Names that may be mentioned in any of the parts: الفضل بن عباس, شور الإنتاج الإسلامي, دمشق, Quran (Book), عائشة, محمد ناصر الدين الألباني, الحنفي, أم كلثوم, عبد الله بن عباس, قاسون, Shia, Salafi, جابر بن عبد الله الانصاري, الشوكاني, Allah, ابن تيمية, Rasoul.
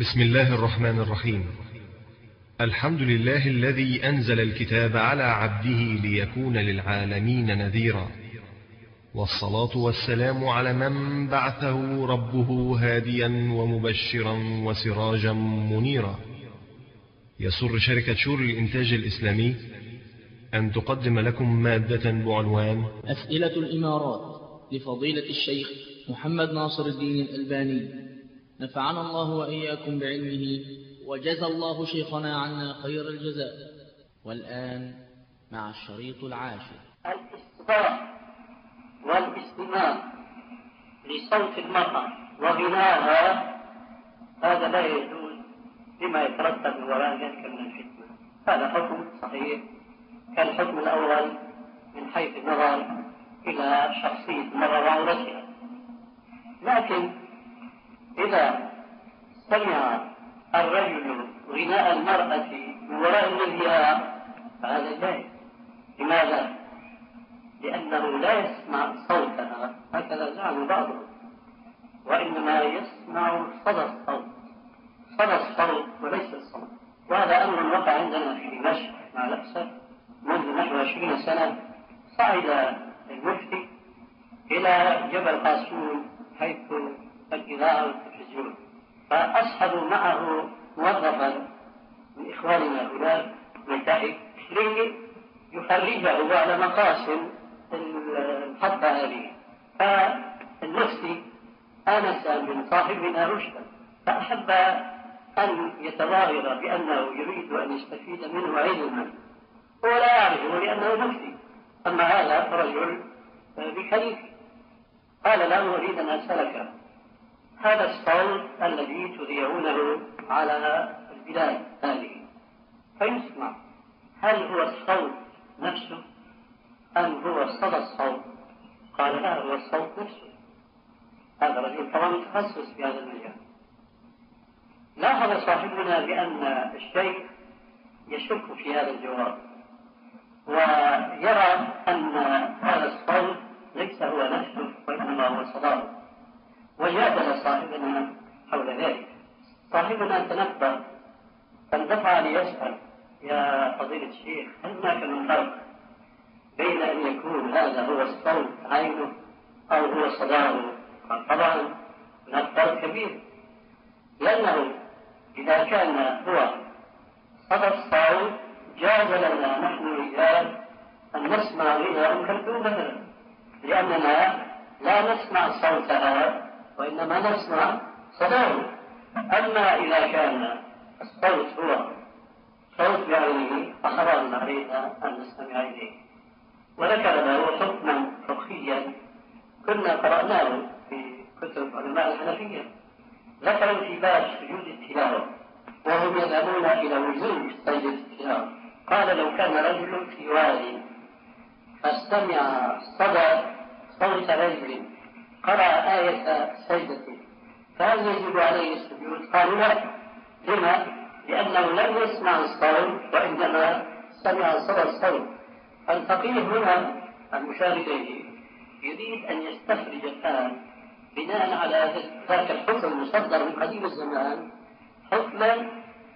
بسم الله الرحمن الرحيم. الحمد لله الذي أنزل الكتاب على عبده ليكون للعالمين نذيرا، والصلاة والسلام على من بعثه ربه هاديا ومبشرا وسراجا منيرا. يسر شركة شور الإنتاج الإسلامي أن تقدم لكم مادة بعنوان أسئلة الإمارات لفضيلة الشيخ محمد ناصر الدين الألباني، نفعنا الله وإياكم بعلمه وجزى الله شيخنا عنا خير الجزاء. والآن مع الشريط العاشر، الاستماع والاستماع لصوت المرأة وغناها، هذا لا يجوز لما يترتب وراء ذلك من الفتنة. هذا حكم صحيح كالحكم الأول من حيث النظر إلى شخصية المرأة ورشها، لكن إذا سمع الرجل غناء المرأة وراء النذيان فهذا جائز. لماذا؟ لأنه لا يسمع صوتها، هكذا زعم بعضهم، وإنما يسمع صدى الصوت، صدى الصوت وليس الصوت. وهذا أمر وقع عندنا في مشهد مع الأسف منذ نحو 20 سنة. صعد المفتي إلى جبل قاسون حيث الإذاعة والتلفزيون، فأصحبوا معه موظفا من إخواننا هؤلاء ملتحي ليخرجه على مقاسم الحطة هذه. فالمفتي آنس من صاحبنا رشدا، فأحب أن يتظاهر بأنه يريد أن يستفيد منه علما، هو لا يعرفه لأنه مفتي، أما هذا رجل بخليفة. قال له أريد أن أسألك، هذا الصوت الذي تذيعونه على البلاد هذه فيسمع، هل هو الصوت نفسه أم هو صدى الصوت؟ قال لا، هو الصوت نفسه. هذا رجل طبعا متخصص في هذا المجال. لاحظ صاحبنا بأن الشيخ يشك في هذا الجواب ويرى أن هذا الصوت ليس هو نفسه وإنما هو صداه، وجادل صاحبنا حول ذلك. صاحبنا تنبه فاندفع ليسأل، يا فضيلة الشيخ هل هناك من فرق بين أن يكون هذا هو الصوت عينه أو هو صداه؟ قال طبعا هناك فرق كبير، لأنه إذا كان هو صدى الصوت جاز لنا نحن الرجال أن نسمع غنى أم كلثوم مثلا، لأننا لا نسمع صوتها وإنما نسمع صداه. أما إذا كان الصوت هو صوت بعينه فحرام علينا أن نستمع إليه. وذكر له حكما فقهيا كنا قرأناه في كتب علماء الحنفية، ذكروا في باب سجود التلاوة وهم يذهبون إلى وجوب سجود التلاوة. قال لو كان رجل في وادي فاستمع صدى صوت رجل قرأ آية سجدته فهل يجب عليه السجود؟ قالوا لا. لما؟ لأنه لم يسمع الصوت وإنما سمع صدى الصوت. فالفقيه هنا المشار إليه يريد أن يستخرج الآن بناء على ذاك الحكم المصدر من قديم الزمان حكما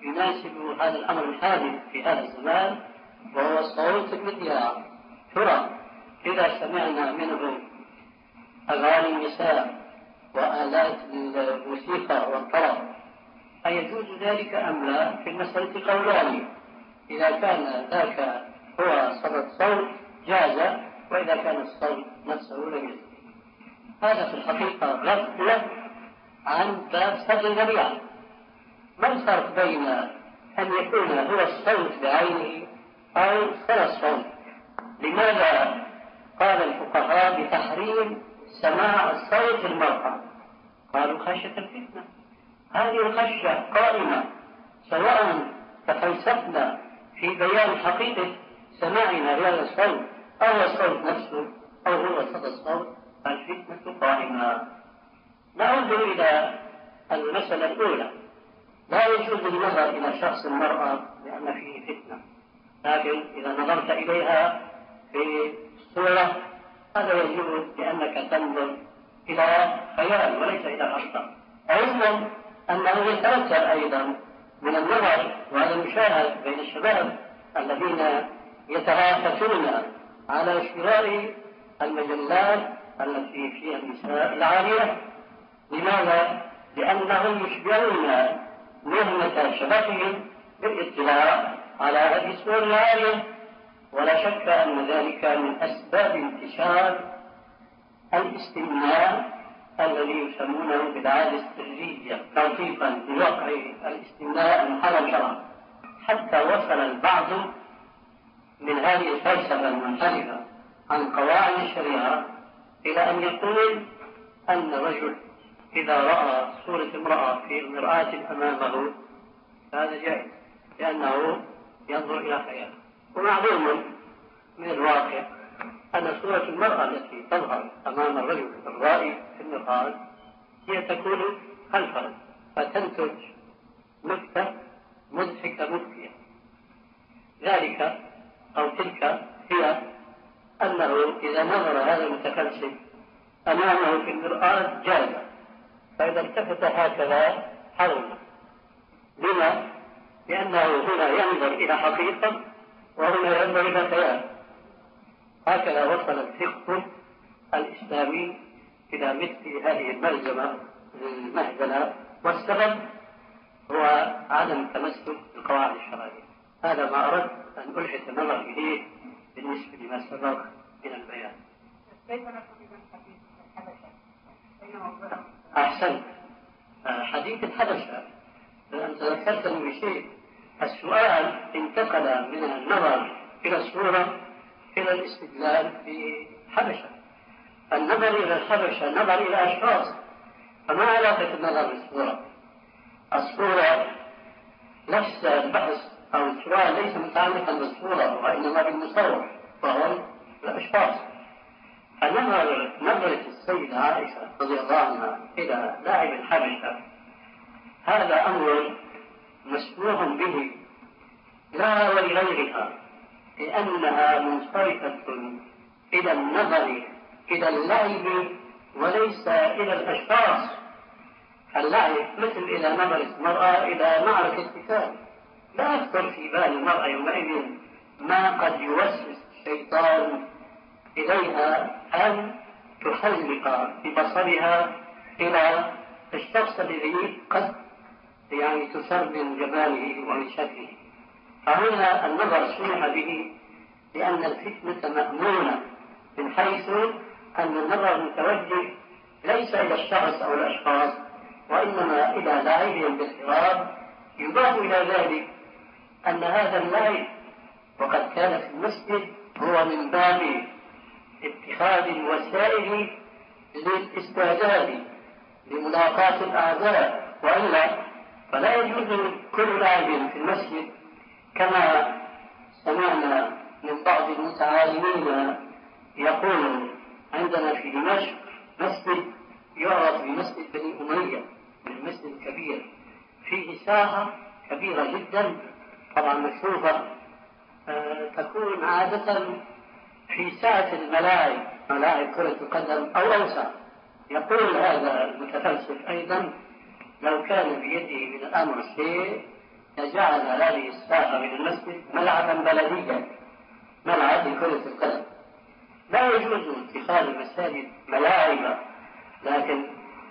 يناسب هذا الأمر الحادث في هذا الزمان، وهو صوت المذياع. ترى إذا سمعنا منه أغاني النساء وآلات الموسيقى والطرب أيجوز ذلك أم لا؟ في المسألة قولان، إذا كان ذاك هو صدى الصوت جاز، وإذا كان الصوت نفسه لم يجز. هذا في الحقيقة غفلة عن باب صدر الذريعة. ما الفرق بين أن يكون هو الصوت بعينه أو صدى الصوت؟ لماذا قال الفقهاء بتحريم سماع صوت المرأة؟ قالوا خشية الفتنة. هذه الخشية قائمة سواء تفلسفنا في بيان حقيقة سماعنا لهذا الصوت أو هو الصوت نفسه أو هو صدى الصوت، الفتنة قائمة. نعود إلى المسألة الأولى، لا يجوز النظر إلى شخص المرأة لأن فيه فتنة، لكن إذا نظرت إليها في صورة هذا يجوز لأنك تنظر إلى خيال وليس إلى حقيقة. عموما أنه يتأثر أيضا من النظر، وهذا المشاهد بين الشباب الذين يتراقصون على شراء المجلات التي فيها النساء العارية. لماذا؟ لأنهم يشبعون مهنة شبابهم بالاطلاع على هذه الصور العارية، ولا شك أن ذلك من أسباب انتشار الاستمناء الذي يسمونه بالعادة السرية توثيقا لوقع الاستمناء المحرم شرعا، حتى وصل البعض من هذه الفلسفة المنحرفة عن قواعد الشريعة إلى أن يقول أن الرجل إذا رأى صورة امرأة في المرآة أمامه هذا جائز، لأنه ينظر إلى خياله. ومعلوم من الواقع أن صورة المرأة التي تظهر أمام الرجل الرائي في المرآة هي تكون خلفه، فتنتج نكتة مضحكة مبكية. ذلك أو تلك هي أنه إذا نظر هذا المتفلسف أمامه في المرآة جاز، فإذا التفت هكذا حرم. لما؟ لأنه هنا ينظر إلى حقيقة وهنا ينظر إلى خيال. هكذا وصل الفقه الإسلامي إلى مثل هذه المرجمة المهزلة، والسبب هو عدم تمسك بالقواعد الشرعية. هذا ما أردت أن ألفت النظر إليه بالنسبة لما سبق من البيان. أحسنت. حديث الحبشة أنت ذكرتني بشيء. السؤال انتقل من النظر إلى الصورة إلى الاستدلال في حبشة. النظر إلى الحبشة نظر إلى أشخاص، فما علاقة النظر بالصورة؟ الصورة نفس البحث أو السؤال ليس متعلقا بالصورة وإنما بالمصور، فهم الأشخاص. النظر نظرة السيدة عائشة رضي الله عنها إلى لاعب الحبشة هذا أمر مسموح به لا ولغيرها، لأنها منصرفة إلى النظر إلى اللعب وليس إلى الأشخاص. اللعب مثل إلى نظر المرأة إلى معركة قتال، لا يخطر في بال المرأة يومئذ ما قد يوسوس الشيطان إليها أن تخلق ببصرها إلى الشخص الذي قد يعني تسر من جماله ومن شكله. فهنا النظر سمح به لأن الفتنة مأمونة، من حيث أن النظر متوجه ليس إلى الشخص أو الأشخاص وإنما إلى لعبهم بالحراب. يضاف إلى ذلك أن هذا اللعب وقد كان في المسجد هو من باب اتخاذ الوسائل للاستعداد لملاقاة الأعداء، وإلا فلا يجوز كل لعب في المسجد، كما سمعنا من بعض المتعالمين يقول عندنا في دمشق مسجد يعرف بمسجد بني أمية، المسجد الكبير فيه ساحة كبيرة جدا طبعا مشروفة، تكون عادة في ساعة الملاعب، ملاعب كرة القدم أو أوسع. يقول هذا المتفلسف أيضا لو كان بيده من الأمر شيء لجعل هذه الساحة من المسجد ملعبا بلديا، ملعب لكرة القدم. لا يجوز اتخاذ المساجد ملاعب، لكن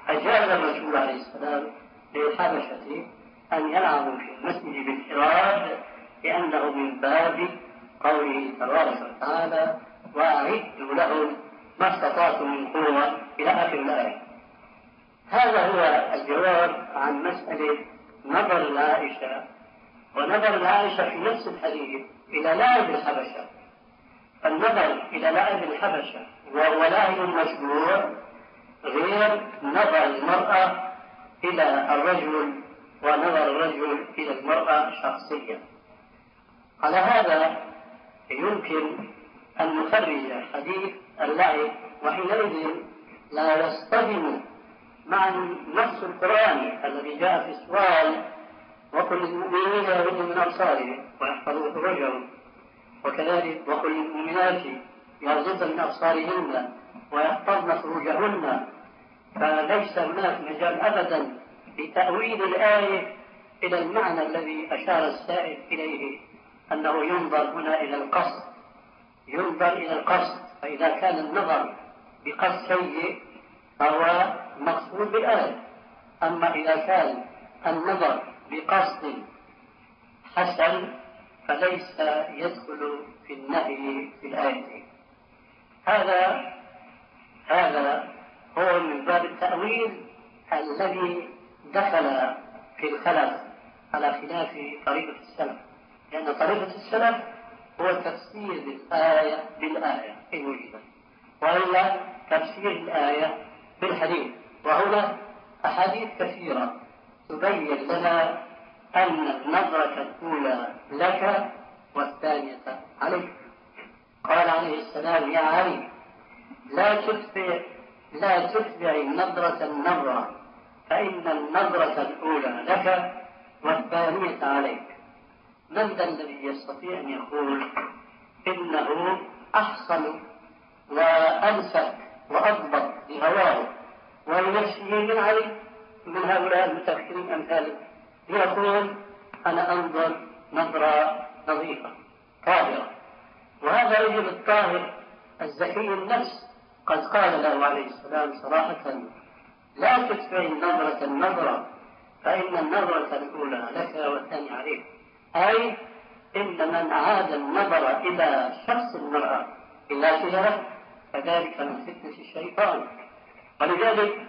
أجاز الرسول عليه السلام للحبشة أن يلعبوا في المسجد بالحراب، لأنه من باب قوله تبارك وتعالى وأعدوا لهم ما استطعتم من قوة إلى آخر الآية. هذا هو الجواب عن مسألة نظر عائشة، ونظر عائشة في نفس الحديث إلى لاعب الحبشة. النظر إلى لاعب الحبشة وهو لاعب مشروع غير نظر المرأة إلى الرجل ونظر الرجل إلى المرأة شخصيا. على هذا يمكن أن نخرج حديث اللعب، وحينئذ لا يصطدم مع نص القرآن الذي جاء في السؤال وقل للمؤمنين يغضوا من أبصارهم ويحفظوا فروجهم، وكذلك وقل للمؤمنات يغضن من أبصارهن ويحفظن فروجهن. فليس هناك مجال أبدا بتأويل الآية إلى المعنى الذي أشار السائل إليه، أنه ينظر هنا إلى القصد، ينظر إلى القصد، فإذا كان النظر بقصد سيء فهو مقصود بالآية، أما إذا كان النظر بقصد حسن فليس يدخل في النهي في الآية. هذا هو من باب التأويل الذي دخل في الخلاف على خلاف طريقة السلف، لأن طريقة السلف هو تفسير الآية بالآية إن وجدت، وإلا تفسير الآية بالحديث. وهنا أحاديث كثيرة تبين لنا أن النظرة الأولى لك والثانية عليك. قال عليه السلام: يا علي لا تتبع النظرة فإن النظرة الأولى لك والثانية عليك. من ذا الذي يستطيع أن يقول إنه أحسن وأمسك وأضبط لهواه ويمشيه من علي من هؤلاء المتفكرين أمثالك، يقول أنا أنظر نظرة نظيفة طاهرة. وهذا رجل الطاهر الزكي النفس قد قال له عليه السلام صراحة: لا تتبع النظرة فإن النظرة الأولى لك والثانية عليك. أي إن من عاد النظر إلى شخص المرأة إلا شجرة فذلك من فتنة الشيطان. ولذلك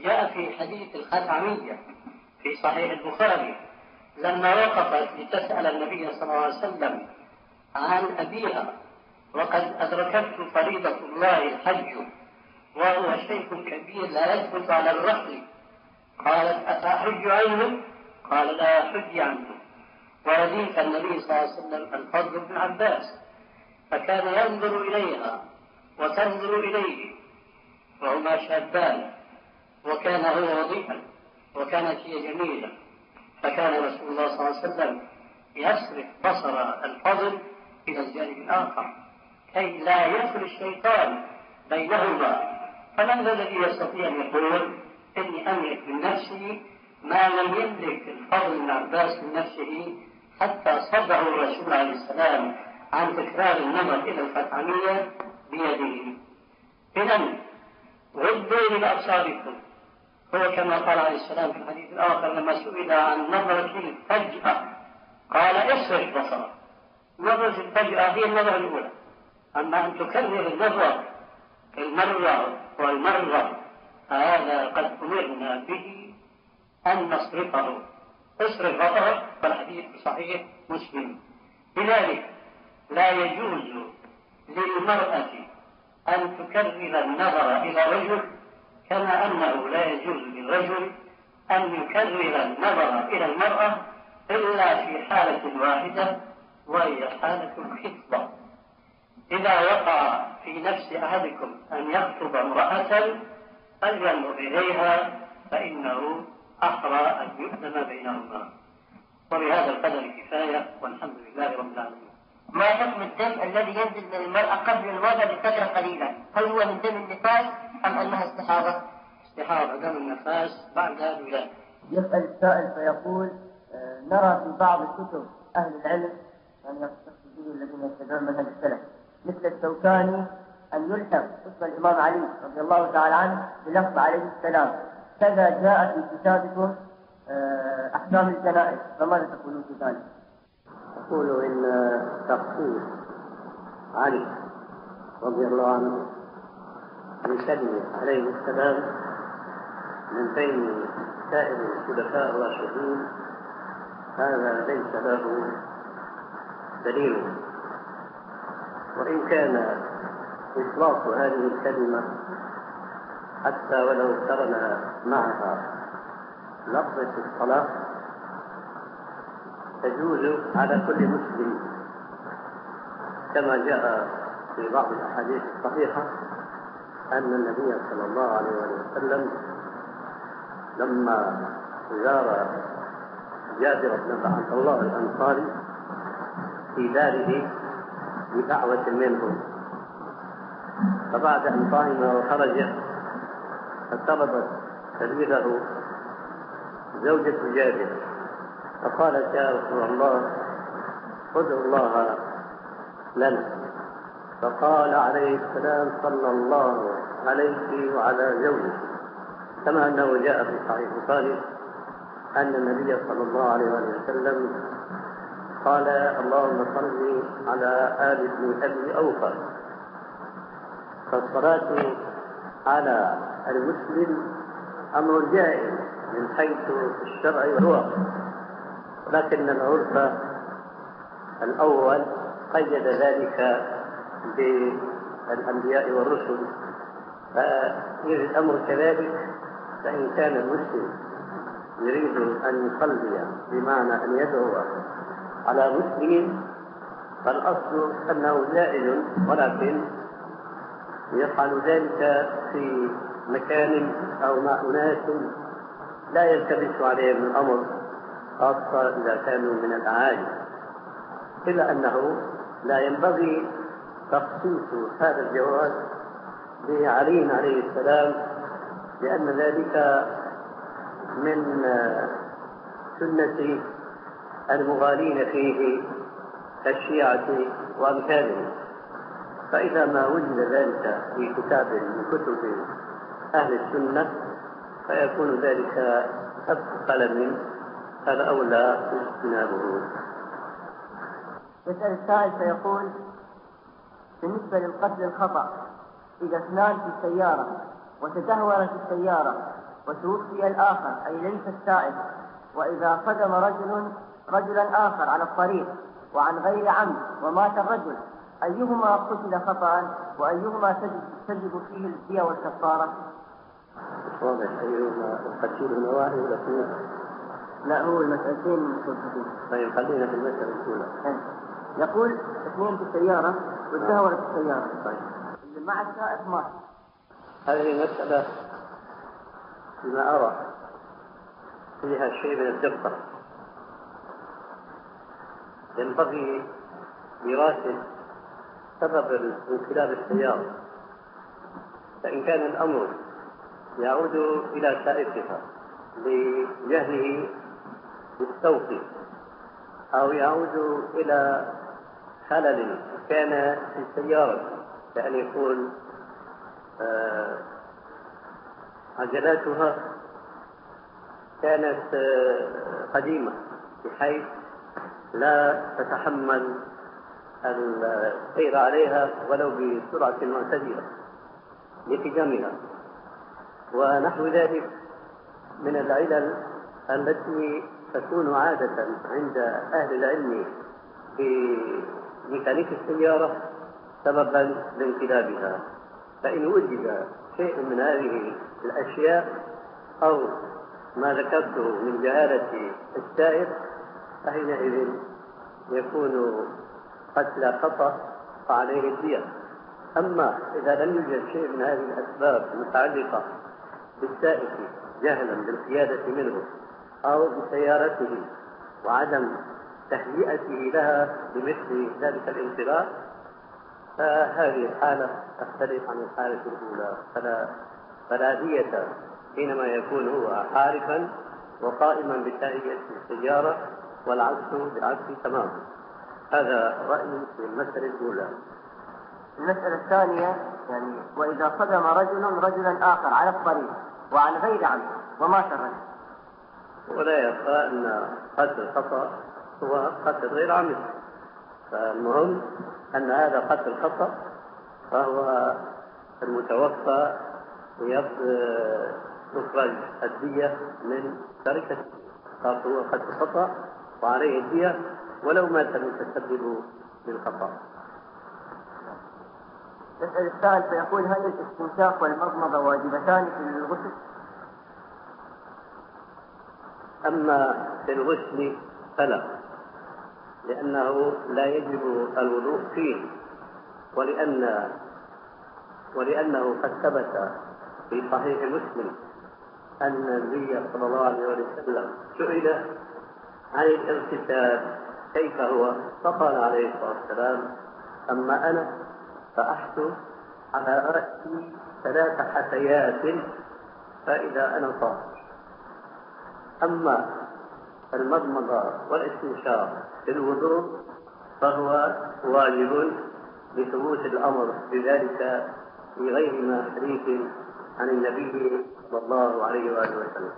جاء في حديث الخاتعمية في صحيح البخاري لما وقفت لتسأل النبي صلى الله عليه وسلم عن أبيها وقد أدركته فريضة الله الحج وهو شيخ كبير لا يثبت على الرحل، قالت: أتحج عنه؟ قال: لا أحج عنه. ورديك النبي صلى الله عليه وسلم الفضل بن عباس، فكان ينظر إليها وتنظر إليه وهما شابان، وكان هو وضيئا وكانت هي جميلة، فكان رسول الله صلى الله عليه وسلم يصرف بصر الفضل إلى الجانب الآخر كي لا يدخل الشيطان بينهما. فمن الذي يستطيع أن يقول إني أملك من نفسي ما لم يملك الفضل بن عباس من نفسه؟ حتى صدعه الرسول عليه السلام عن تكرار النظر إلى الخاتعمية بيده. إذن ردوا إلى أبصاركم، هو كما قال عليه السلام في الحديث الآخر لما سئل عن نظرة فجأة قال: اصرف بصرك. نظرة الفجأة هي النظرة الأولى، أما أن تكرر النظر المرة والمرة هذا قد أمرنا به أن نصرفه، اصرف بصرك، والحديث صحيح مسلم. لذلك لا يجوز للمرأة أن تكرر النظر إلى الرجل كما أنه لا يجوز للرجل أن يكرر النظر إلى المرأة إلا في حالة واحدة وهي حالة الخطبة. إذا وقع في نفس أحدكم أن يخطب امرأة فلينظر إليها فإنه أحرى أن يؤتم بينهما. وبهذا القدر كفاية، والحمد لله رب العالمين. ما حكم الدم الذي ينزل من المرأة قبل الوضع بفترة قليلة؟ هل هو من دم النفاس أم أنها استحاضة؟ استحاضة، دم النفاس بعد الولادة. يسأل السائل فيقول: نرى في بعض الكتب أهل العلم أن يستخدموا الذين يتبعون مثل السلف مثل الشوكاني أن يلحق قصة الإمام علي رضي الله تعالى عنه بلفظ عليه السلام كذا جاء في كتابكم أحكام الجنائز، فماذا تقولون في ذلك؟ أقول إن تقصير علي رضي الله عنه يسمي عليه السلام من بين سائر الخلفاء الراشدين هذا ليس له دليل، وإن كان إطلاق هذه الكلمة حتى ولو اقترن معها لفظة الصلاة تجوز على كل مسلم كما جاء في بعض الأحاديث الصحيحة أن النبي صلى الله عليه وسلم لما زار جابر بن عبد الله الانصاري في داره بدعوة منه، فبعد أن طعم وخرج فطلبت تدبيره زوجة جابر، فقالت يا رسول الله خذ الله لنا، فقال عليه السلام صلى الله عليه وعلى زوجه، كما أنه جاء في صحيح البخاري أن النبي صلى الله عليه وسلم قال اللهم صل على آل ابن أبي أوفى. فالصلاة على المسلم أمر جائز من حيث الشرع والواقع، لكن العرف الأول قيد ذلك بالأنبياء والرسل، فإذا الأمر كذلك فإن كان المسلم يريد أن يصلي بمعنى أن يدعو على مسلم فالأصل أنه زائل، ولكن يفعل ذلك في مكان أو مع أناس لا يلتبس عليهم الأمر، خاصة إذا كانوا من الأعاجم، إلا أنه لا ينبغي تخصيص هذا الجواز بعلي عليه السلام، لأن ذلك من سنة المغالين فيه الشيعة وأمثالهم. فإذا ما وجد ذلك في كتاب من كتب أهل السنة فيكون ذلك سبق قلم، هذا أولى اجتنابه. يسأل السائل فيقول بالنسبة للقتل الخطأ، إذا اثنان في السيارة وتدهورت السيارة وتوفي الآخر أي ليس السائق، وإذا صدم رجلا آخر على الطريق وعن غير عمد ومات الرجل، أيهما قتل خطأ وأيهما تجب فيه الدية والكفارة؟ واضح أيهما القتيل النواهي والأخير؟ لا، هو المسألتين مختلفين. طيب خلينا في المسألة الأولى. يقول اثنين في السيارة وتدهورت السيارة، طيب اللي مع السائق مات، هذه مسألة بما أرى فيها شيء من الدقة، ينبغي دراسة سبب انقلاب السيارة، فإن كان الأمر يعود إلى سائقها لجهله بالتوقيت أو يعود إلى خلل كان في السيارة، كأن يكون عجلاتها كانت قديمة بحيث لا تتحمل السير عليها ولو بسرعة معتدلة لاتجامها ونحو ذلك من العلل التي تكون عادة عند أهل العلم في ميكانيك السيارة سببا لانقلابها. فإن وجد شيء من هذه الأشياء أو ما ذكرته من جهالة السائق فحينئذ يكون قتل خطأ فعليه الدية. أما إذا لم يوجد شيء من هذه الأسباب المتعلقة بالسائق جهلا بالقيادة منه أو بسيارته وعدم تهيئته لها بمثل ذلك الانقلاب، فهذه الحالة تختلف عن الحالة الأولى، فلا دية حينما يكون هو حارفا وقائما بتهيئة السيارة، والعكس بالعكس تماما. هذا رأيي في المسألة الأولى. المسألة الثانية يعني وإذا صدم رجلا آخر على الطريق وعن غير عمد ومات الرجل، ولا يبقى أن قتل خطأ هو قتل غير عمد، فالمهم أن هذا قتل خطأ فهو المتوفى يخرج الدية من تركته، فهو قتل خطأ وعليه الدية ولو مات المتسبب بالخطأ. يسأل السائل فيقول هل الاستنشاق والمضمضة واجبتان في الغسل؟ أما في الغسل فلا، لأنه لا يجب الوضوء فيه، ولأنه قد ثبت في صحيح مسلم أن النبي صلى الله عليه وسلم سئل عن الاغتسال كيف هو، فقال عليه الصلاة والسلام أما أنا فأحسب على رأسي 3 حثيات فإذا أنا طاهر. أما المضمضة والاستنشاق في الوضوء فهو واجب بثبوت الأمر بذلك في غير ما حديث عن النبي صلى الله عليه وآله وسلم.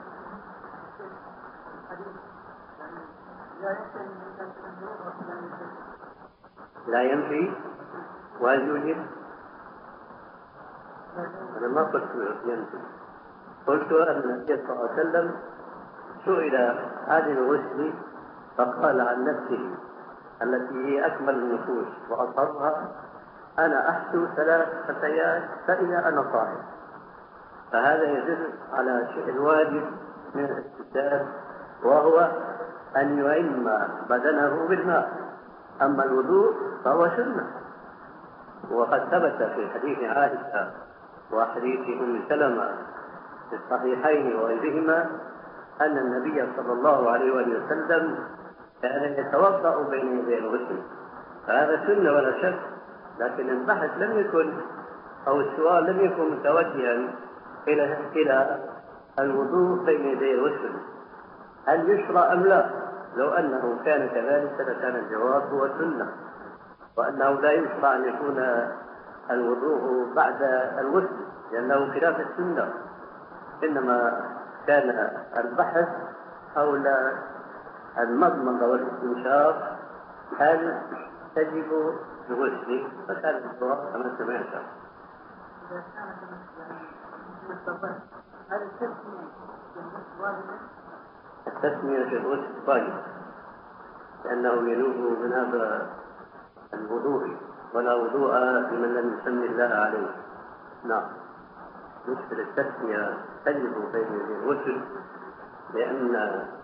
لا ينفي ويوجب. أنا ما قلت ينفي، قلت أن النبي صلى الله عليه وسلم سئل عن الغسل فقال عن نفسه التي هي أكمل النفوس وأطهرها: أنا أحسو 3 فتيات فإذا أنا طاهر. فهذا يدل على شيء واجب من الاستبداد، وهو أن يعم بدنه بالماء. أما الوضوء فهو سنة، وقد ثبت في حديث عائشة وحديث أم سلمة في الصحيحين وغيرهما أن النبي صلى الله عليه وسلم كان يتوضأ بين يدي الغسل، فهذا سنة ولا شك. لكن البحث لم يكن، أو السؤال لم يكن متوجها إلى الوضوء بين يدي الغسل هل يشرع أم لا. لو أنه كان كذلك لكان الجواب هو سنة، وأنه لا يشرع أن يكون الوضوء بعد الغسل لأنه خلاف السنة. إنما كان البحث حول المضمضة والاستنشاق هل تجب الغسل، فكان الجواب كما سمعت. إذا كانت المسألة هل التسمية في الغسل واجبة؟ لأنه يلوه من هذا الوضوء، ولا وضوء لمن لم يسمي الله عليه. نعم، مثل التسمية تجب بين الغسل، لأن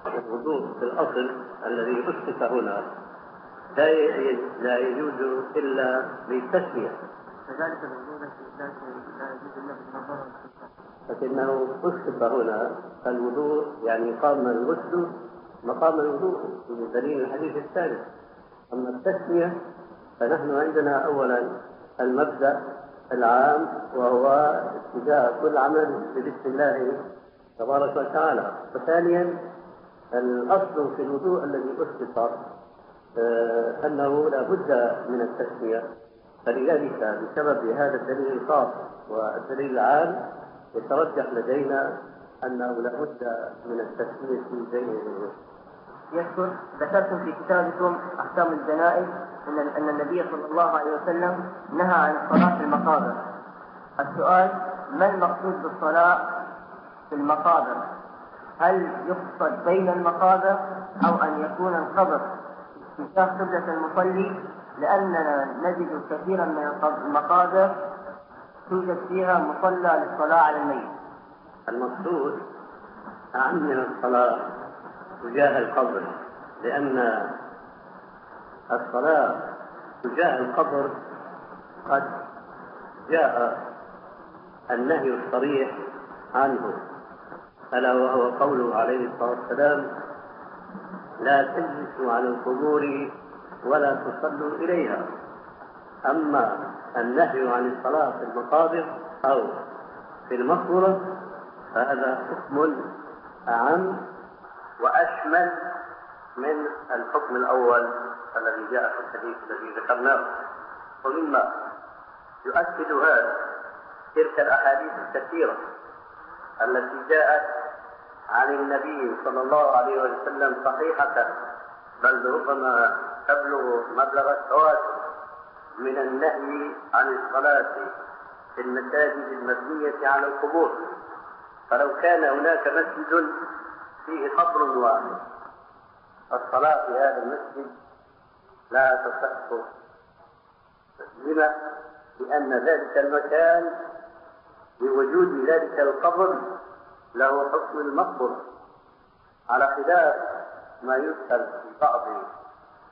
الوضوء في الأصل الذي أسقط هنا لا يجوز إلا بالتسمية، فذلك الوضوء لا يجوز إلا بالنظر. لكنه أسقط هنا الوضوء، يعني قام الغسل مقام الوضوء بدليل الحديث الثالث. أما التسمية فنحن عندنا أولا المبدأ العام، وهو ابتداء كل عمل بسم الله تبارك وتعالى. وثانيا الأصل في الوضوء الذي أسقط أنه لا بد من التسمية، فلذلك بسبب هذا الدليل الخاص والدليل العام يترجح لدينا أنه لا بد من التسمية في بين. يذكر ذكرتم في كتابكم أحكام الجنائز أن النبي صلى الله عليه وسلم نهى عن الصلاة في المقابر. السؤال: ما المقصود بالصلاة في المقابر؟ هل يقصد بين المقابر أو أن يكون القبر مشاف قبلة المصلي؟ لأننا نجد كثيرا من المقابر توجد فيها مصلى للصلاة على الميت. المقصود أعمل الصلاة تجاه القبر، لأن الصلاة تجاه القبر قد جاء النهي الصريح عنه، ألا وهو قوله عليه الصلاة والسلام: لا تجلسوا على القبور ولا تصلوا إليها. أما النهي عن الصلاة في المقابر أو في المقبرة فهذا حكم أعم وأشمل من الحكم الأول الذي جاء في الحديث الذي ذكرناه. ومما يؤكد هذا تلك الأحاديث الكثيرة التي جاءت عن النبي صلى الله عليه وسلم صحيحة، بل ربما تبلغ مبلغ التواتر من النهي عن الصلاة في المساجد المبنية على القبور. فلو كان هناك مسجد فيه قبر واحد فالصلاة في هذا المسجد لا تصح. لما؟ لأن ذلك المكان بوجود ذلك القبر له حكم المقبر، على خلاف ما يذكر في بعض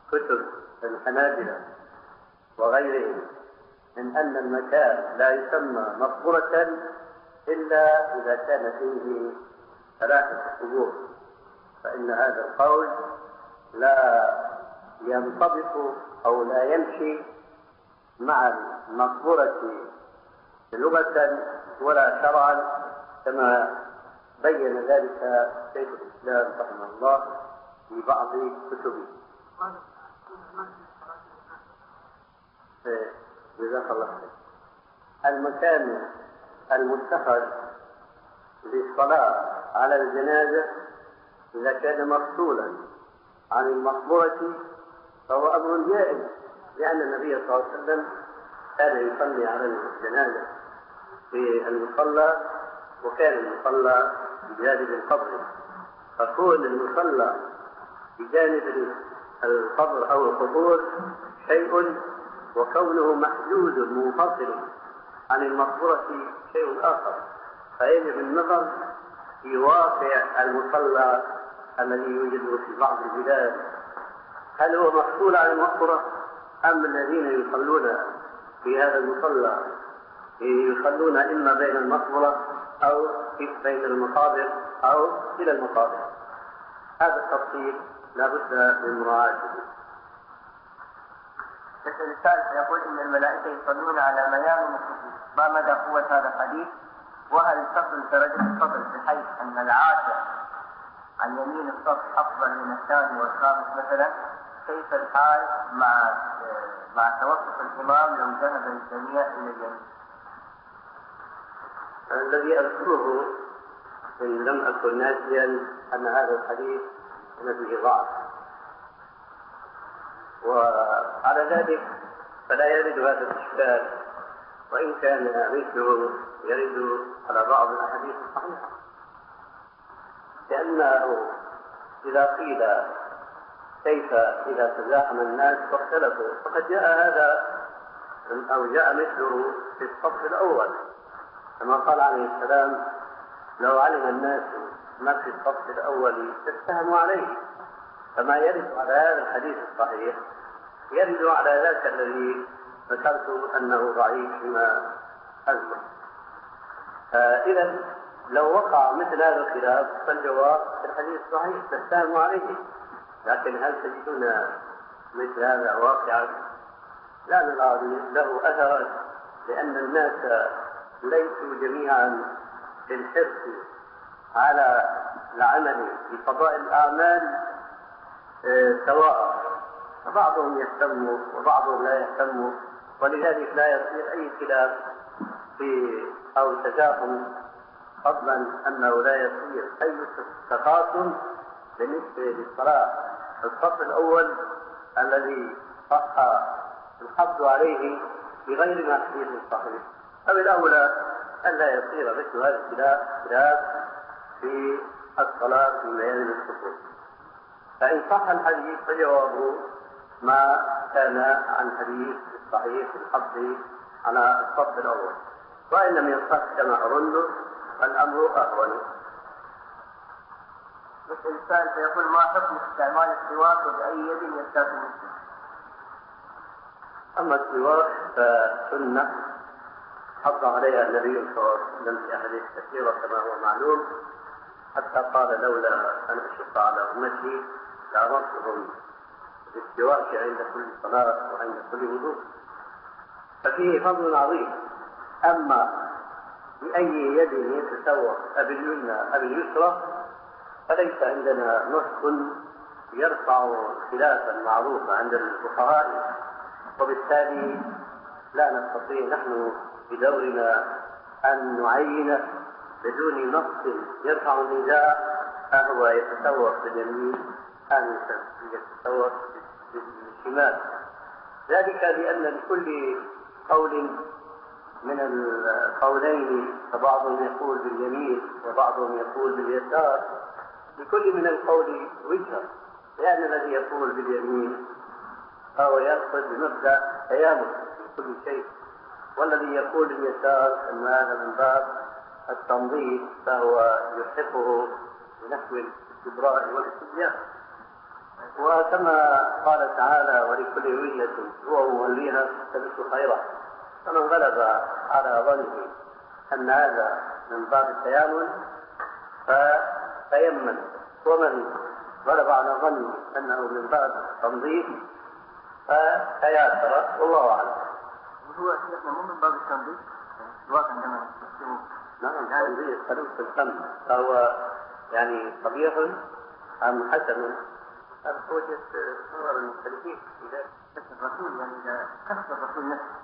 كتب الحنابلة وغيرهم من أن المكان لا يسمى مقبرة إلا إذا كان فيه 3 قبور، فإن هذا القول لا ينطبق أو لا يمشي مع المقبرة لغة ولا شرعا، كما بين ذلك شيخ الإسلام رحمه الله في بعض كتبه. جزاك الله خير. المكان المتخذ للصلاة على الجنازة إذا كان مفصولا عن المقبرة فهو أمر جائز، لأن النبي صلى الله عليه وسلم كان يصلي على الجنازة في المصلى، وكان المصلى بجانب القبر، فكون المصلى بجانب القبر أو القبور شيء، وكونه محدود منفصل عن المقبرة شيء آخر، فيجب النظر في واقع المصلى الذي يوجد في بعض البلاد، هل هو مفصول عن المقبرة أم الذين يصلون في هذا المصلى يصلون إما بين المقبرة أو بين المقابر أو إلى المقابر؟ هذا التفصيل لا بد من مراعاته. السؤال الثالث يقول إن الملائكة يصلون على ميامن القبور، ما مدى قوة هذا الحديث؟ وهل تصل درجة الفضل بحيث أن العاشر عن يمين الصف أفضل من الثاني والخامس مثلا؟ كيف الحال مع توقف الإمام لو ذهب الجميع إلى اليمين؟ الذي أذكره إن لم أكن ناسيا أن هذا الحديث فيه ضعف، وعلى ذلك فلا يرد هذا الإشكال، وإن كان مثله يرد على بعض الأحاديث الصحيحة، لأنه إذا قيل كيف إذا تزاحم الناس واختلفوا، فقد جاء هذا أو جاء مثله في الصف الأول، كما قال عليه السلام لو علم الناس ما في الصف الأول تتهموا عليه، فما يرد على هذا الحديث الصحيح يرد على ذاك الذي ذكرت أنه ضعيف فيما أذكر. إذا لو وقع مثل هذا الخلاف فالجواب الحديث الصحيح تتهموا عليه، لكن هل تجدون مثل هذا واقعا؟ لا نرى له أثرا، لأن الناس ليسوا جميعا بالحرص على العمل بقضاء الأعمال سواء، فبعضهم يهتم وبعضهم لا يهتم، ولذلك لا يصير أي خلاف أو تزاحم، فضلا أنه لا يصير أي تقاسم بالنسبة للصلاة. الصف الأول الذي صح الحفظ عليه بغير ما فيه الصحيح، فبالأولى أن لا يصير مثل هذا الخلاف في الصلاة في ميامن القبور. فإن صح الحديث فجوابه ما كان عن الحديث الصحيح الحفظ على الصف الأول، وإن لم يصح كما أرنه فالأمر أهون. مثل الإنسان فيقول ما حكم استعمال السواك وبأي يد يستاك المسلم؟ أما السواك فسنة حض عليها النبي صلى الله عليه وسلم في أحاديث كثيرة كما هو معلوم، حتى قال لولا أن أشق على أمتي لأمرتهم بالسواك عند كل صلاة وعند كل وضوء، ففيه فضل عظيم. أما بأي يد يتسوق أباليمنى أباليسرى فليس عندنا نص يرفع خلافا معروفا عند الفقهاء، وبالتالي لا نستطيع نحن بدورنا أن نعين بدون نص يرفع النداء فهو يتسوق باليمين أم يتسوق بالشمال، ذلك لأن لكل قول من القولين فبعضهم يقول باليمين وبعضهم يقول باليسار، لكل من القول وجهة، لأن الذي يقول باليمين فهو يقصد بمبدأ تيامن بكل شيء، والذي يقول باليسار أن هذا من باب التنظيف فهو يلحقه بنحو الاستبراء والاستبيان، وكما قال تعالى ولكل وجهة هو موليها فاستبقوا خيرا، فمن غلب على ظنه أن هذا من باب التيامن فتيمم، ومن غلب على ظنه أنه من باب التنظيف فتياسر، والله أعلم. وهو أسلحنا مو من باب التنظيف؟ الواقع عندما نستخدمه هذا يريد الصدق في الفم، فهو يعني صبيح أم حسن؟ توجد صور المختلفين إذا كتب الرسول، يعني إذا كتب الرسول نفسه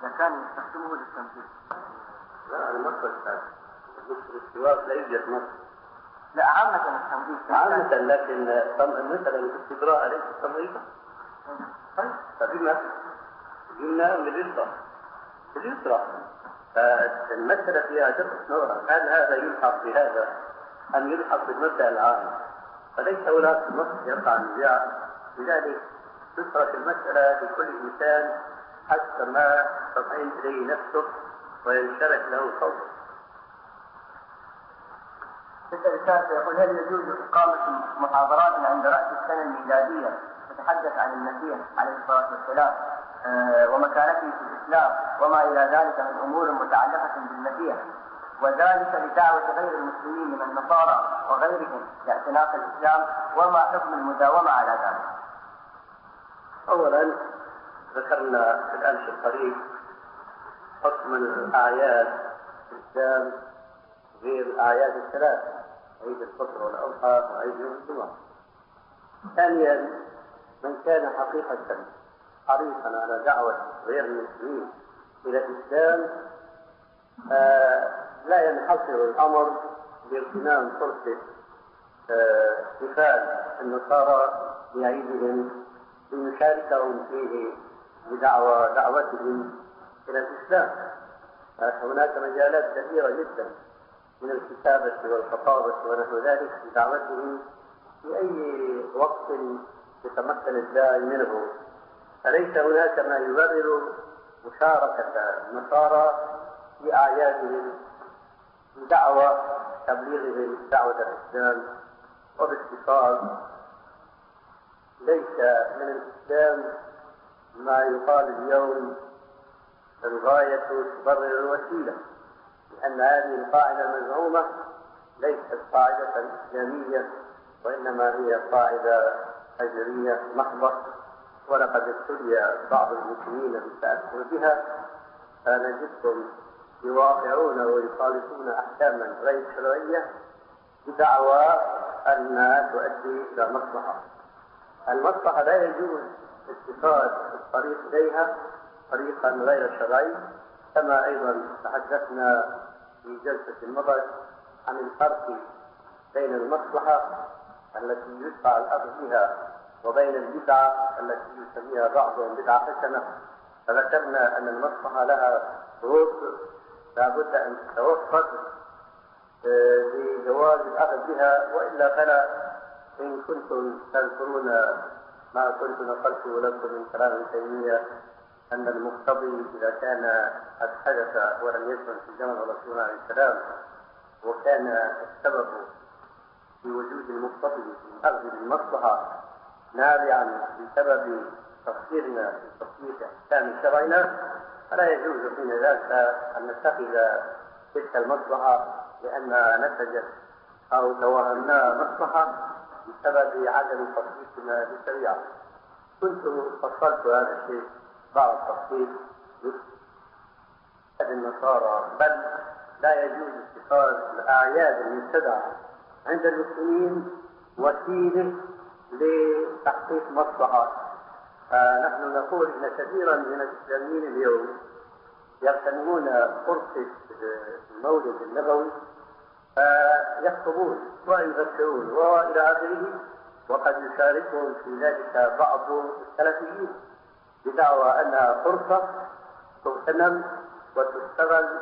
إذا كان يستخدمه للتمثيل. لا المصر الثاني الاستواء لا يوجد مصر، لا عامة التمثيل عامة، لكن مثلا الاستبراء ليس تمريضا. فبما قلنا من اليسرى فالمسألة فيها دقة نظر، هل هذا يلحق بهذا أم يلحق بالمبدأ العام؟ فليس هناك نص يقع النزاع، لذلك تترك المسألة لكل إنسان حتى ما تطعن إليه نفسه وينشرح له صوته. مثل السادس يقول: هل يجوز إقامة محاضرات عند رأس السنة الميلادية تتحدث عن المسيح عليه الصلاة والسلام ومكانته في الإسلام وما إلى ذلك من أمور متعلقة بالمسيح، وذلك لدعوة غير المسلمين من النصارى وغيرهم لاعتناق الإسلام، وما حكم المداومة على ذلك؟ أولا ذكرنا في الأمس القريب حكم الأعياد في الإسلام غير الأعياد الثلاث: عيد الفطر والأضحى وعيد يوم الجمعة. ثانيا من كان حقيقة حريصا على دعوة غير المسلمين إلى الإسلام لا ينحصر الأمر باغتنام فرصة احتفال النصارى بعيدهم ليشاركهم فيه بدعوتهم إلى الإسلام. هناك مجالات كثيرة جدا من الكتابة والخطابة ونحو ذلك بدعوتهم في أي وقت يتمكن الداعي منه، فليس هناك ما يبرر مشاركة النصارى في أعيادهم بدعوة تبليغهم دعوة الإسلام. وباختصار ليس من الإسلام ما يقال اليوم الغاية تبرر الوسيلة، لأن هذه القاعدة المزعومة ليست قاعدة إسلامية، وإنما هي قاعدة أجرية محضة. ولقد ابتلي بعض المسلمين بالتأثر بها، فنجدهم يواقعون ويخالفون أحكاما غير شرعية بدعوى أنها تؤدي إلى مصلحة. المصلحة لا يجوز اتخاذ الطريق إليها طريقا غير شرعي، كما أيضا تحدثنا في جلسة مضت عن الفرق بين المصلحة التي يدفع الأمر بها وبين البدعة التي يسميها بعضهم بدعة حسنة. فذكرنا أن المصلحة لها شروط لا بد أن تتوفر لجواز الأخذ بها، وإلا فلا. إن كنتم تذكرون ما كنت نقلته لكم من كلام ابن تيمية أن المقتضي إذا كان قد حدث ولم يكن في زمن رسول الله السلام، وكان السبب في وجود المقتضي من أخذ المصلحة نابعا بسبب تقصيرنا في تطبيق أحكام شرعنا، فلا يجوز حين ذلك أن نتخذ تلك المصلحة لأنها نتجت أو توهمناها مصلحة بسبب عدم تطبيقنا للشريعة. كنت فصلت هذا الشيء بعض التفصيل لأحد النصارى، بل لا يجوز اتخاذ الأعياد المبتدعة عند المسلمين وسيلة لتحقيق مصلحة. نحن نقول إن كثيرا من الإسلاميين اليوم يغتنمون فرصة المولد النبوي فيخطبون ويذكرون وإلى آخره، وقد يشاركهم في ذلك بعض السلفيين بدعوى أنها فرصة تغتنم وتشتغل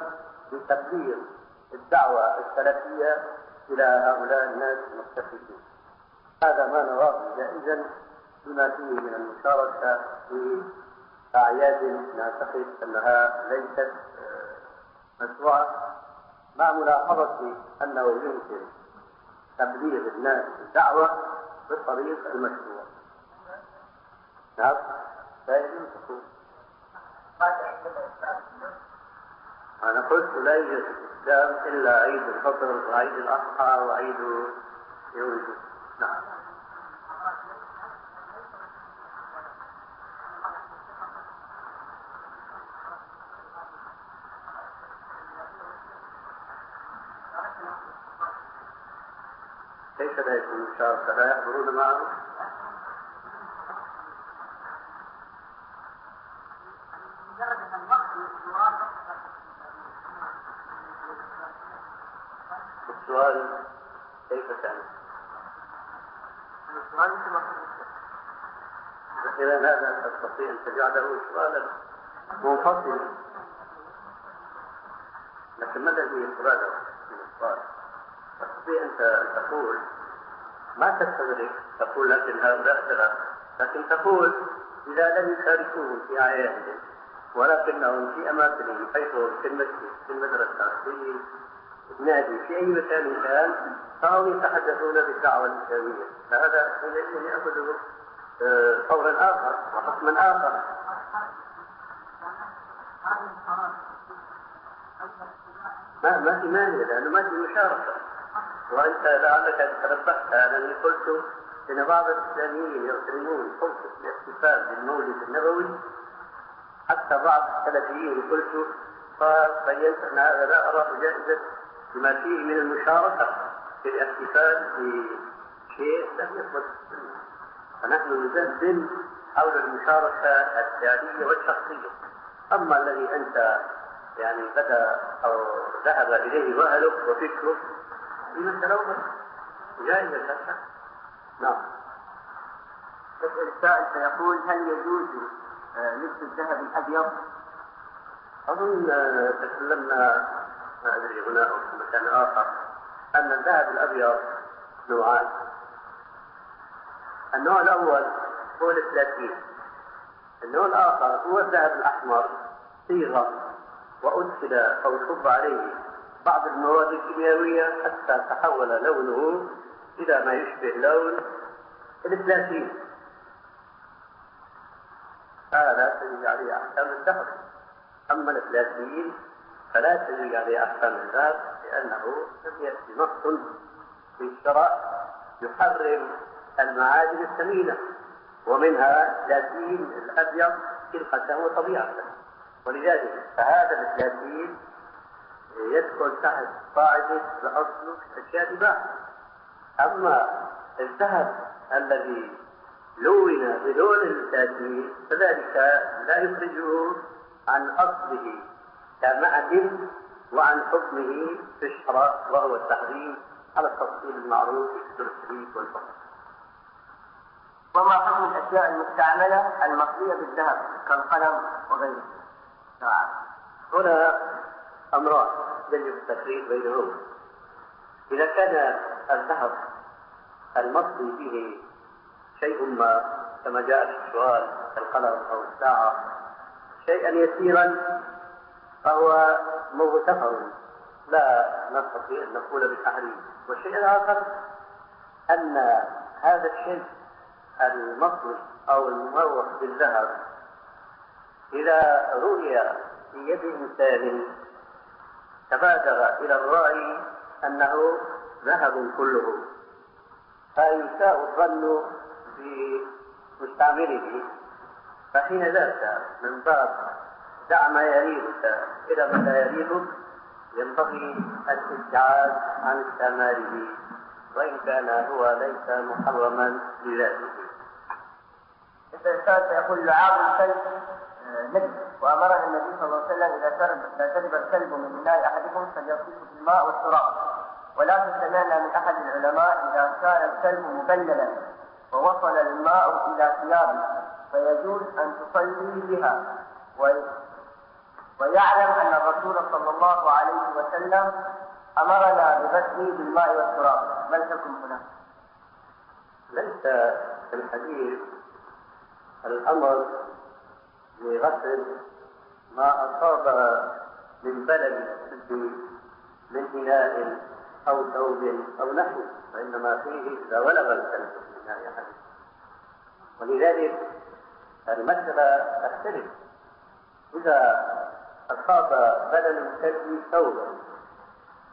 لتبليغ الدعوة السلفية إلى هؤلاء الناس المستفيدين. هذا ما نراه جائزا بما فيه من المشاركة في أعياد نعتقد أنها ليست مشروعة، مع ملاحظة أنه يمكن تبليغ الناس الدعوة بالطريق المشروع. نعم لا يجوز الخروج. أنا قلت لا يوجد الإسلام إلا عيد الفطر وعيد الأضحى وعيد يوم الجمعة. نعم. سيكون شاركة لا يحضرون معه. السؤال كيف تعمل؟ السؤال كيف تعمل؟ إذا هذا تستطيع أن تجعله سؤالا منفصلا، لكن ماذا هي إفرادة من السؤال؟ تستطيع أن تقول ما تستدرك، تقول لكن هذا اختلاف، لكن تقول إذا لم يشاركوه في أعيادهم ولكنهم في أماكنهم حيث في المسجد في المدرسة في نادي في أي مكان كان صاروا يتحدثون بالدعوة الإسلامية، فهذا حينئذ يأخذ طورا آخر وحكما آخر. ما في مانع لأنه ما في مشاركة، وأنت لعلك تربحت لأنني قلت إن بعض الإسلاميين يغتنمون فرصة الاحتفال بالمولد النبوي، حتى بعض السلفيين قلت فبينت أن هذا لا أراه جائزة بما فيه من المشاركة في الاحتفال بشيء لم يثبت، فنحن نزدن حول المشاركة الفعلية والشخصية. أما الذي أنت يعني بدأ أو ذهب إليه وأهلك وفكره من التلوث جائزة لك. نعم. يسأل السائل فيقول هل يجوز لبس الذهب الأبيض؟ أظن تكلمنا ما أدري هنا أو في مكان آخر أن الذهب الأبيض نوعان. النوع الأول هو البلاتين، النوع الآخر هو الذهب الأحمر صيغة وأدخل أو صب عليه بعض المواد الكيميائية حتى تحول لونه إلى ما يشبه لون البلاتين، هذا تجري عليه أحكام الذهب. أما البلاتين فلا تجري عليه أحكام الذهب لأنه لم يأتي نص في الشرع يحرم المعادن الثمينة ومنها البلاتين الأبيض خلقته وطبيعته، ولذلك فهذا البلاتين يدخل تحت قاعدة الأصل في الأشياء الباحة. أما الذهب الذي لون بلون البلاتين فذلك لا يخرجه عن أصله كمعدن وعن حكمه في الشراء وهو التحريم على التفصيل المعروف في التركيب والفقر. وما حكم الأشياء المستعملة المقلية بالذهب كالقلم وغيره؟ هنا أمران يجب التفريق بينهما. إذا كان الذهب المقلي فيه شيء ما كما جاء في السؤال كالقلم أو الساعة شيئا يسيرا فهو مغتفر لا نستطيع أن نقول بالتحريم. والشيء الآخر أن هذا الشيء المصرف أو المروح بالذهب إذا رؤي في يد إنسان تبادر إلى الرأي أنه ذهب كله فيساء الظن بمستعمله، فحين ذاك من باب دع ما يريدك إلى ما لا يريدك ينبغي الابتعاد عن استعماله وإن كان هو ليس محرما لذاته. الإنسان يقول لعاب الكلب نجس، وأمره النبي صلى الله عليه وسلم إذا شرب الكلب من إناء أحدكم فليغسله بالماء والتراب، ولكن سمعنا من أحد العلماء إذا كان الكلب مبللا ووصل الماء إلى ثيابه فيجوز أن تصلي بها، ويعلم أن الرسول صلى الله عليه وسلم أمرنا بغسله بالماء والتراب، ما الحكم هنا؟ ليس في الحديث الأمر بغسل ما أصاب من بلد من إناء أو ثوب أو نحوه، وإنما فيه إذا ولغ الكلب من إناء أحد. ولذلك المسألة تختلف، إذا أصاب بلل الكلب ثوبا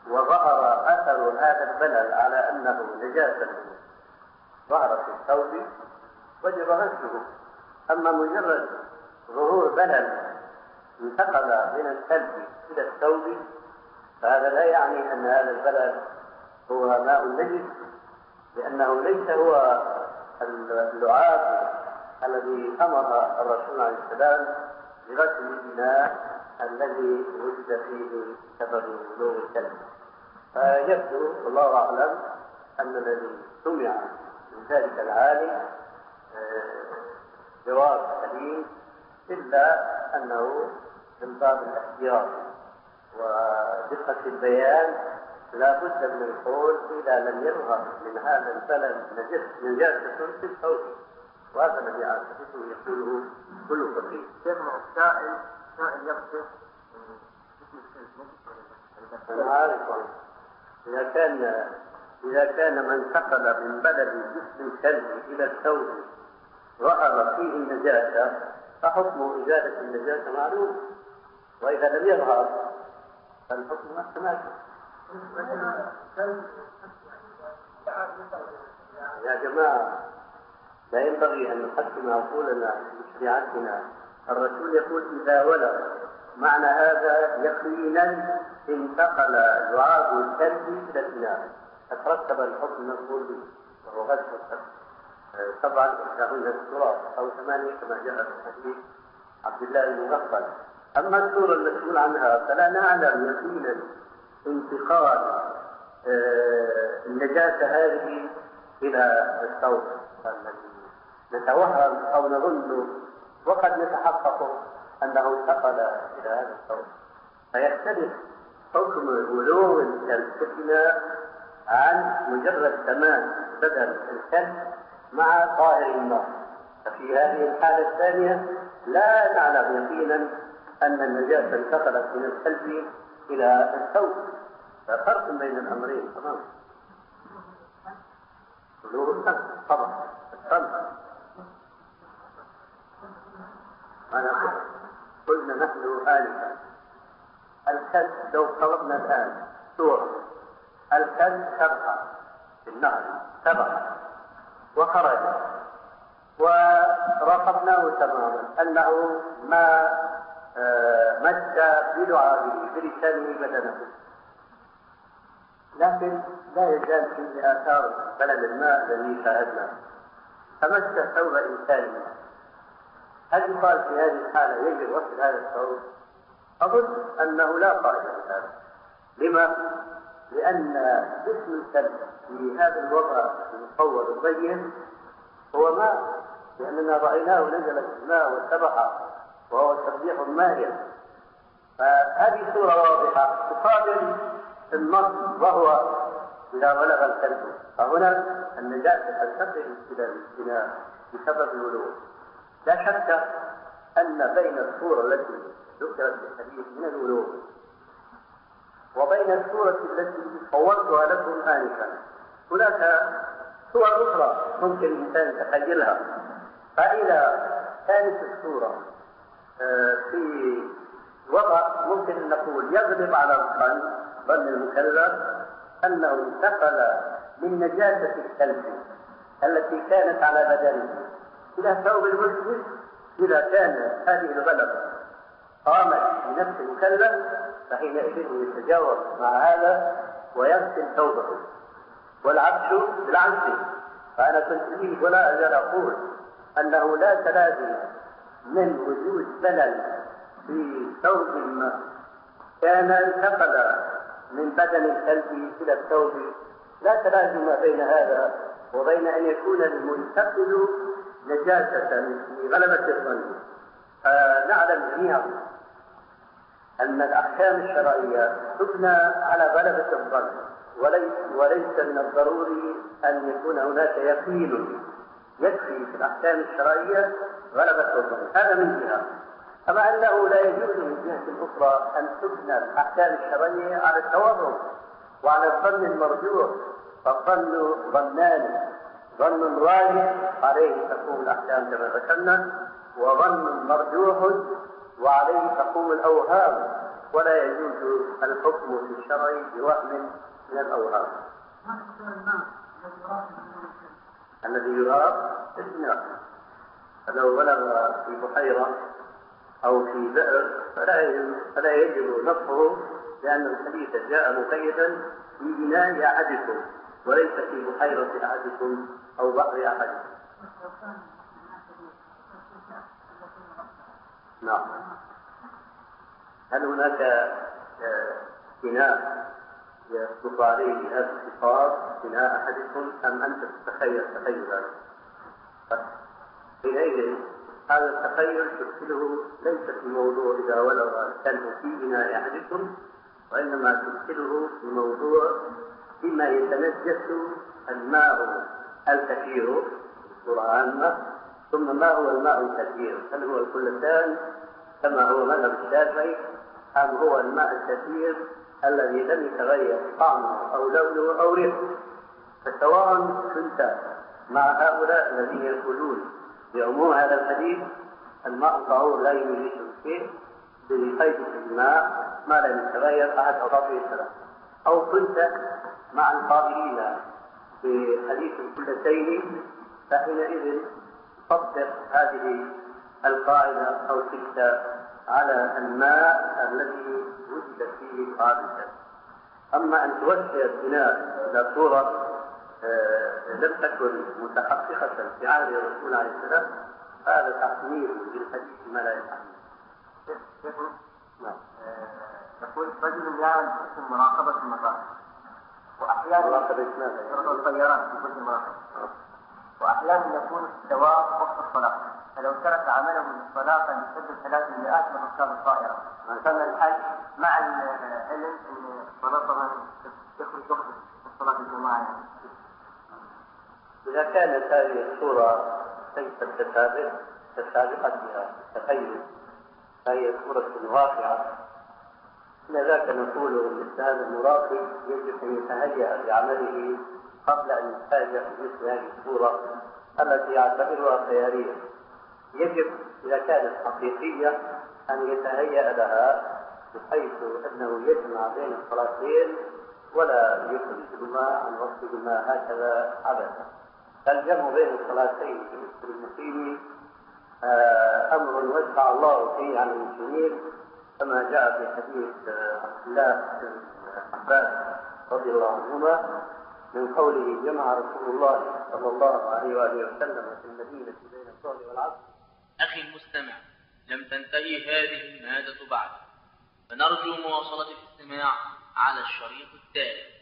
وظهر أثر هذا البلل على أنه نجاسة ظهر في الثوب وجب غسله. أما مجرد ظهور بلل انتقل من الكلب إلى الثوب فهذا لا يعني أن هذا البلل هو ماء نجس، لأنه ليس هو اللعاب الذي أمر الرسول عليه السلام بغسل الإناء الذي وجد فيه سبب بلوغ الكلمة. فيبدو والله أعلم أن الذي سمع من ذلك العالم جواب سليم، إلا أنه من باب الاحتياط ودقة البيان لا بد من القول إذا لم يرغب من هذا البلد نجاسة في الصوت، وهذا الذي عاقبته يقوله كل فقيه. سمع السائل يقصد أنا عارف، إذا كان من انتقل من بلد جسم الكلب إلى الثوب رأى فيه النجاسة فحكم إزالة النجاسة معلوم، وإذا لم يظهر فالحكم محتمل. يا جماعة لا ينبغي أن نحكم عقولنا بشريعتنا. الرسول يقول إذا ولغ، معنى هذا يقينا انتقل لعاب الكلب إلى الإناء فترتب الحكم المنقول به، وهو غسل الكلب طبعا إحداهن التراب أو ثمانية كما جاء في حديث عبد الله بن عباس. أما الصورة المسؤول عنها فلا نعلم يقينا انتقال النجاسة هذه إلى الثوب الذي نتوهم أو نظنه، وقد نتحقق أنه انتقل إلى هذا الثوب، فيختلف حكم بلوغ الكلمة عن مجرد ثمان بدل الكلمة مع طاهر النار. ففي هذه الحالة الثانية لا نعلم يقينا أن النجاسة انتقلت من الكلب إلى الثوب، ففرق بين الأمرين تماما. بلوغ الكلب طبعا أنا قلنا نحن آلفا الكلب لو طلبنا الآن صورة الكلب سبحة في النهر سبحة وخرج ورقبناه تماما أنه ما مس بلعابه بلسانه بدنه، لكن لا يزال فيه آثار بلل الماء الذي شاهدناه، فمس ثوب إنسان. هل يقال في هذه الحالة يجب غسل هذا الثوب؟ أظن أنه لا فائدة في هذا. لما؟ لأن جسم الكلب في هذا الوضع المصور البين هو ماء، لأننا رأيناه نزل في الماء والسبحة وهو تسبيح ماهر، فهذه صورة واضحة تقابل النص وهو إذا بلغ الكلب، فهنا النجاسة تنتقل إلى الاجتناب بسبب الولوغ. لا شك أن بين الصورة التي ذكرت في الحديث من الولوغ وبين الصورة التي صورتها لكم آنفا هناك صور أخرى ممكن الإنسان يتخيلها، فإذا كانت الصورة في وضع ممكن أن نقول يغلب على ظن المكلف أنه انتقل من نجاسة الكلب التي كانت على بدنه إلى ثوب المسلم، إذا كان هذه الغلبة قامت بنفس المكلف فحينئذ يتجاوز مع هذا ويغسل ثوبه. والعبش بالعبش، فأنا كنت فيه ولا أزال أقول أنه لا تلازم من وجود بلل في ثوب ما كان انتقل من بدن الكلب إلى الثوب، لا تلازم بين هذا وبين أن يكون المنتقل نجاسة في غلبة الظن. نعلم جميعا أن الأحكام الشرعية تبنى على غلبة الظن، وليس من الضروري أن يكون هناك يقين، يكفي في الأحكام الشرعية غلبة الظن، هذا من جهة. أما أنه لا يجوز من جهة أخرى أن تبنى الأحكام الشرعية على التواضع وعلى الظن المرجوح، فالظن ظنان، ظن راجح عليه تقوم الأحكام كما ذكرنا، وظن مرجوح وعليه تقوم الأوهام، ولا يجوز الحكم في الشرع بوهم من الأوهام. الذي يراب الإناء، فلو بلغ في بحيرة أو في بئر فلا يجب نصفه، لأن الحديث جاء مقيدا بإناء يعدكم وليس في بحيرة أحدكم أو بحر أحدكم. نعم. هل هناك بناء يصدق عليه هذا الخطاب بناء أحدكم أم أنت تتخيل تخيلا؟ إليه هذا التخيل تدخله ليس في موضوع إذا ولو كان في بناء أحدكم، وإنما تدخله في موضوع فيما يتنجس الماء الكثير القرآن، ثم ما هو الماء الكثير؟ هل هو الكلتان كما هو مذهب الشافعي، أم هو الماء الكثير الذي لم يتغير طعمه أو لونه أو ريحه؟ فسواء كنت مع هؤلاء الذين يقولون بعموم هذا الحديث الماء الطهور لا يميز شيء بقيد الماء ما لم يتغير أحد أضافه السلام، أو كنت مع القائلين بحديث الكلتين، فحينئذ تطبق هذه القاعدة أو تلك على الماء الذي وجد فيه قاعدة. أما أن توسع البناء إلى صورة لم تكن متحققة في عهد الرسول عليه السلام هذا تحميل للحديث ما لا يتحمل. نعم. يقول رجل يعمل في مراقبة المطار وأحيانا مراقبة الطيارات في كل مراقبة، وأحيانا يكون الدواب وقت الصلاة، فلو ترك عمله من الصلاة يسبب 300 من ركاب الطائرة. فما الحل مع العلم أن الصلاة طبعا يخرج وقت الصلاة الجماعية؟ إذا كانت هذه الصورة ليست تسابقا بها التخيل فهي صورة واقعة، لذلك نقول مثل هذا المراقب يجب أن يتهيأ بعمله قبل أن يتفاجأ مثل هذه الصورة التي يعتبرها خيالية. يجب إذا كانت حقيقية أن يتهيأ لها بحيث أنه يجمع بين الصلاتين ولا يخرجهما عن وقتهما هكذا عبثا. فالجمع بين الصلاتين مثل المقيم أمر وسع الله فيه عن المسلمين، كما جاء في حديث عبد الله بن عباس رضي الله عنهما من قوله جمع رسول الله صلى الله عليه وآله وسلم في المدينة بين الظهر والعصر. أخي المستمع، لم تنتهي هذه المادة بعد، فنرجو مواصلة الاستماع على الشريط التالي.